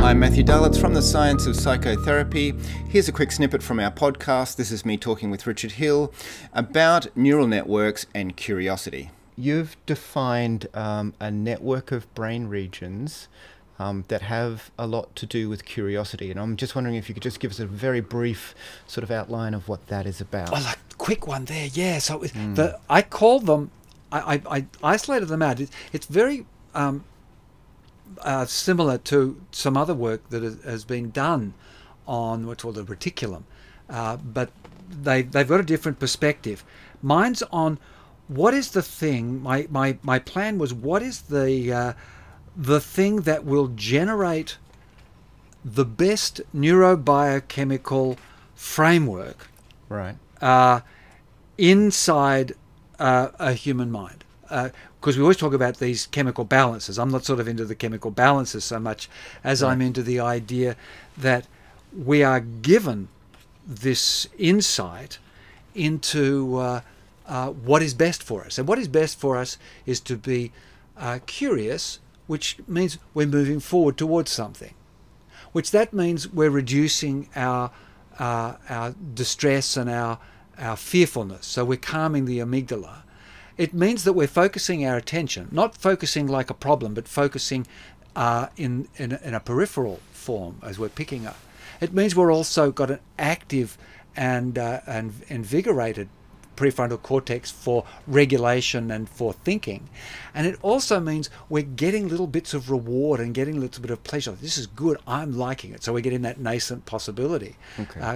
I'm Matthew Dalitz from The Science of Psychotherapy. Here's a quick snippet from our podcast. This is me talking with Richard Hill about neural networks and curiosity. You've defined a network of brain regions that have a lot to do with curiosity. And I'm just wondering if you could just give us a very brief sort of outline of what that is about. Oh, like a quick one there, yeah. So I call them, I isolated them out. It's very... similar to some other work that has been done on what's called the reticulum, but they've got a different perspective. Mine's on what is the thing. My plan was, what is the thing that will generate the best neurobiochemical framework, right, inside a human mind. Because we always talk about these chemical balances. I'm not sort of into the chemical balances so much as I'm into the idea that we are given this insight into what is best for us. And what is best for us is to be curious, which means we're moving forward towards something, which that means we're reducing our distress and our fearfulness. So we're calming the amygdala. It means that we're focusing our attention, not focusing like a problem, but focusing in a peripheral form as we're picking up. It means we're also got an active and invigorated prefrontal cortex for regulation and for thinking. And it also means we're getting little bits of reward and getting a little bit of pleasure. This is good, I'm liking it. So we're getting that nascent possibility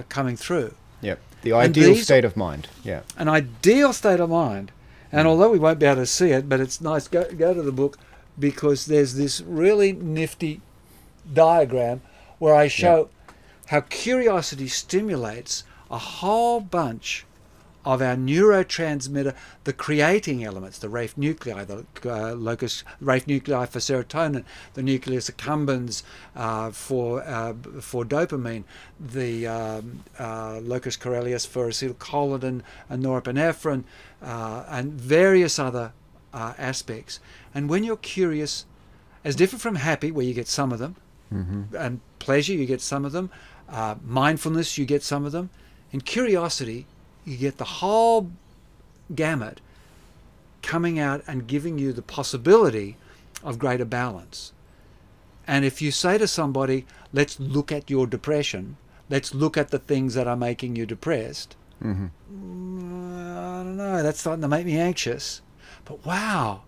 coming through. Yeah, the ideal state of mind. Yeah, an ideal state of mind. And although we won't be able to see it, but it's nice, go to the book, because there's this really nifty diagram where I show how curiosity stimulates a whole bunch of our neurotransmitter, the creating elements, the raphe nuclei, the raphe nuclei for serotonin, the nucleus accumbens for dopamine, the locus coeruleus for acetylcholine and norepinephrine, and various other aspects. And when you're curious, as different from happy, where you get some of them, and pleasure, you get some of them, mindfulness, you get some of them, and curiosity, you get the whole gamut coming out and giving you the possibility of greater balance. And if you say to somebody, let's look at your depression, let's look at the things that are making you depressed, I don't know, that's starting to make me anxious. But wow,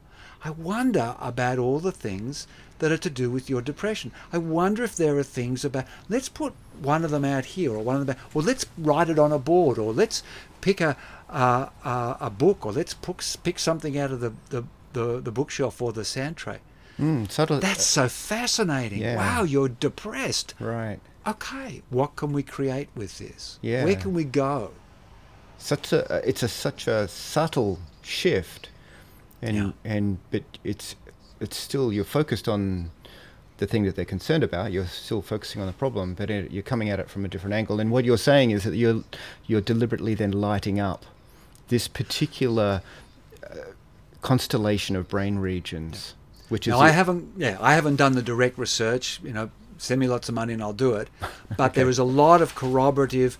I wonder about all the things that are to do with your depression. I wonder if there are things about, let's put one of them out here, or one of them, or let's write it on a board, or let's pick a book, or let's pick something out of the bookshelf or the sand tray. That's so fascinating. Wow, you're depressed. Right. Okay, what can we create with this? Yeah. Where can we go? Such a subtle shift, and but it's still, you're focused on the thing that they're concerned about, you're still focusing on the problem, but you're coming at it from a different angle. And what you're saying is that you're deliberately then lighting up this particular constellation of brain regions, which is... Now, I haven't done the direct research, you know, send me lots of money and I'll do it, but there is a lot of corroborative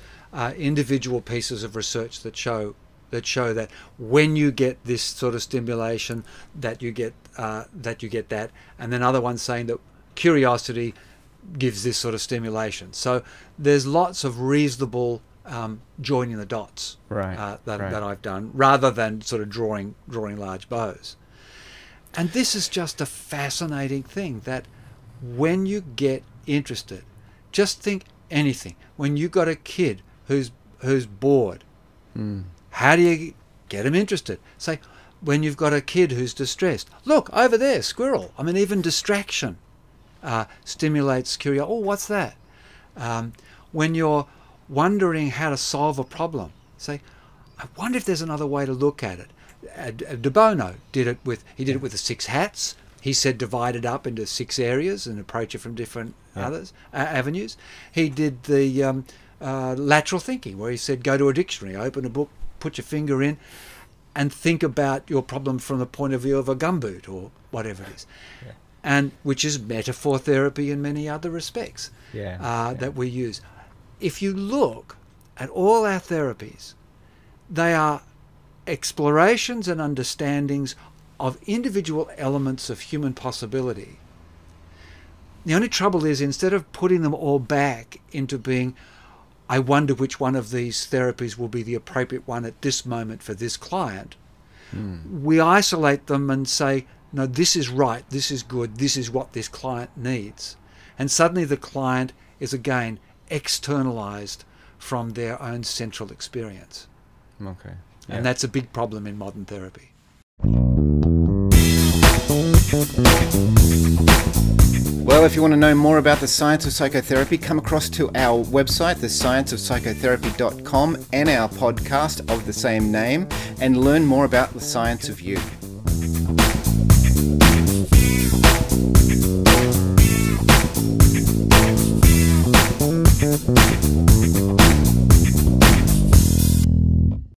individual pieces of research that show that when you get this sort of stimulation, that you get that, and then other ones saying that curiosity gives this sort of stimulation. So there's lots of reasonable joining the dots that I've done, rather than sort of drawing large bows. And this is just a fascinating thing, that when you get interested, just think anything. When you got a kid who's bored, how do you get them interested? Say, when you've got a kid who's distressed, look, over there, squirrel. I mean, even distraction stimulates curiosity. Oh, what's that? When you're wondering how to solve a problem, say, I wonder if there's another way to look at it. De Bono did it with, he did it with the 6 hats. He said divide it up into 6 areas and approach it from different avenues. He did the lateral thinking, where he said go to a dictionary, open a book, put your finger in and think about your problem from the point of view of a gumboot or whatever it is. and which is metaphor therapy in many other respects that we use. If you look at all our therapies, they are explorations and understandings of individual elements of human possibility. The only trouble is, instead of putting them all back into being, I wonder which one of these therapies will be the appropriate one at this moment for this client, we isolate them and say, no, this is right, this is good, this is what this client needs. And suddenly the client is again externalized from their own central experience. Okay. Yeah. And that's a big problem in modern therapy. Well, if you want to know more about the science of psychotherapy, come across to our website, thescienceofpsychotherapy.com, and our podcast of the same name, and learn more about the science of you.